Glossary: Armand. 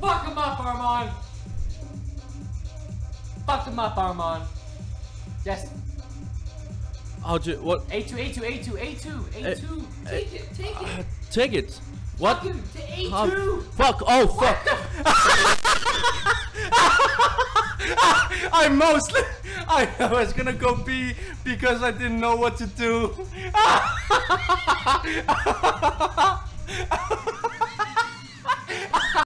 Fuck him up, Armand! Fuck him up, Armand! Yes! How do you, what? A2, A2, A2, A2, A2! Take it, take it! Take it! What? Fuck him to A2! Fuck, oh fuck! I was gonna go B because I didn't know what to do!